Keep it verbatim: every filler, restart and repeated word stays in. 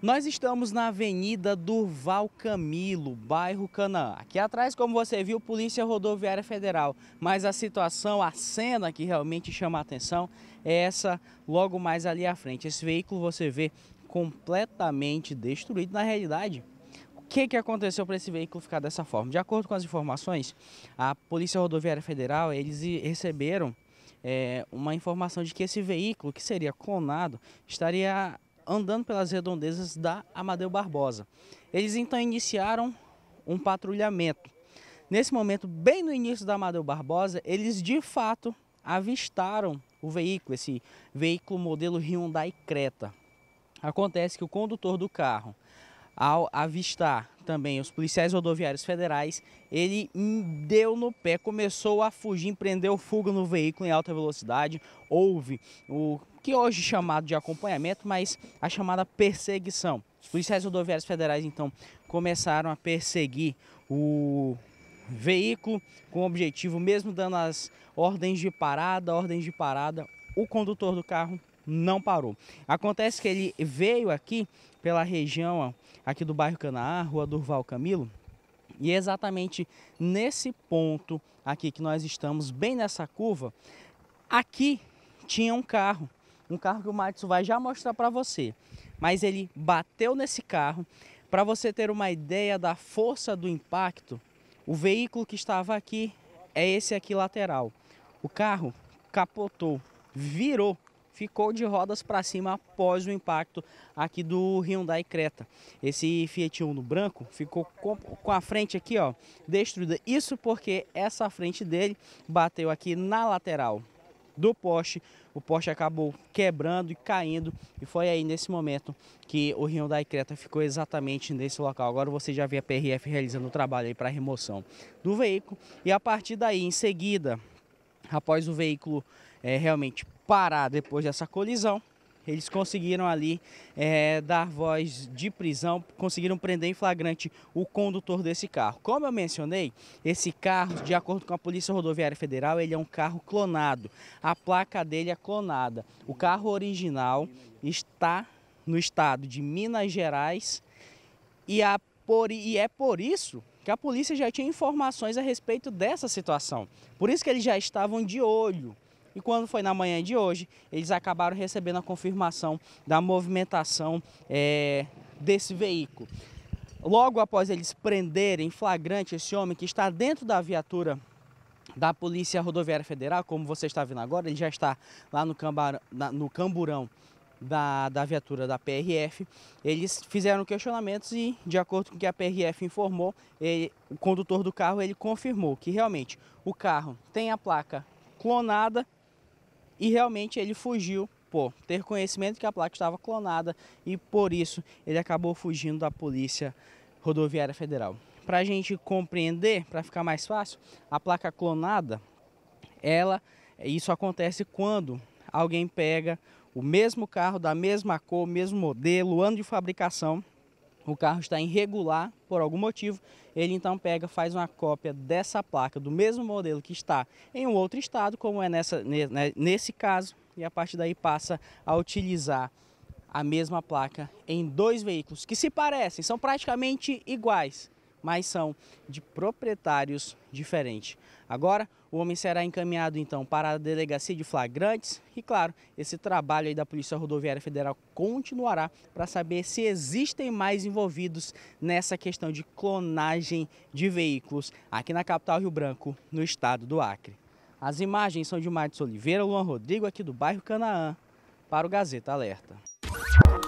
Nós estamos na Avenida Durval Camilo, bairro Canaã. Aqui atrás, como você viu, Polícia Rodoviária Federal. Mas a situação, a cena que realmente chama a atenção é essa logo mais ali à frente. Esse veículo você vê completamente destruído na realidade. O que, que aconteceu para esse veículo ficar dessa forma? De acordo com as informações, a Polícia Rodoviária Federal, eles receberam é, uma informação de que esse veículo, que seria clonado, estaria andando pelas redondezas da Amadeu Barbosa. Eles então iniciaram um patrulhamento. Nesse momento, bem no início da Amadeu Barbosa, eles de fato avistaram o veículo, esse veículo modelo Hyundai Creta. Acontece que o condutor do carro, ao avistar também os policiais rodoviários federais, ele deu no pé, começou a fugir, empreendeu fuga no veículo em alta velocidade. Houve o que hoje é chamado de acompanhamento, mas a chamada perseguição. Os policiais rodoviários federais, então, começaram a perseguir o veículo com o objetivo, mesmo dando as ordens de parada, ordens de parada, o condutor do carro não parou. Acontece que ele veio aqui pela região aqui do bairro Canaã, Rua Durval Camilo, e exatamente nesse ponto aqui que nós estamos, bem nessa curva, aqui tinha um carro, um carro que o Matso vai já mostrar para você, mas ele bateu nesse carro. Para você ter uma ideia da força do impacto, o veículo que estava aqui é esse aqui lateral. O carro capotou, virou, ficou de rodas para cima após o impacto aqui do Hyundai Creta. Esse Fiat Uno branco ficou com a frente aqui, ó, destruída. Isso porque essa frente dele bateu aqui na lateral do poste. O poste acabou quebrando e caindo, e foi aí nesse momento que o Hyundai Creta ficou exatamente nesse local. Agora você já vê a P R F realizando o trabalho aí para remoção do veículo, e a partir daí, em seguida, após o veículo é, realmente parar depois dessa colisão, eles conseguiram ali é, dar voz de prisão, conseguiram prender em flagrante o condutor desse carro. Como eu mencionei, esse carro, de acordo com a Polícia Rodoviária Federal, ele é um carro clonado. A placa dele é clonada. O carro original está no estado de Minas Gerais e, a por, e é por isso que a polícia já tinha informações a respeito dessa situação. Por isso que eles já estavam de olho. E quando foi na manhã de hoje, eles acabaram recebendo a confirmação da movimentação é, desse veículo. Logo após eles prenderem em flagrante esse homem que está dentro da viatura da Polícia Rodoviária Federal, como você está vendo agora, ele já está lá no, cambar, na, no camburão da, da viatura da P R F, eles fizeram questionamentos e, de acordo com o que a P R F informou, ele, o condutor do carro, ele confirmou que realmente o carro tem a placa clonada. E realmente ele fugiu por ter conhecimento que a placa estava clonada, e por isso ele acabou fugindo da Polícia Rodoviária Federal. Para a gente compreender, para ficar mais fácil, a placa clonada, ela, isso acontece quando alguém pega o mesmo carro, da mesma cor, mesmo modelo, ano de fabricação, o carro está irregular por algum motivo, ele então pega, faz uma cópia dessa placa, do mesmo modelo que está em um outro estado, como é nessa, nesse caso, e a partir daí passa a utilizar a mesma placa em dois veículos que se parecem, são praticamente iguais, mas são de proprietários diferentes. Agora, o homem será encaminhado então para a delegacia de flagrantes e, claro, esse trabalho aí da Polícia Rodoviária Federal continuará para saber se existem mais envolvidos nessa questão de clonagem de veículos aqui na capital Rio Branco, no estado do Acre. As imagens são de Márcio Oliveira, Luan Rodrigo, aqui do bairro Canaã, para o Gazeta Alerta.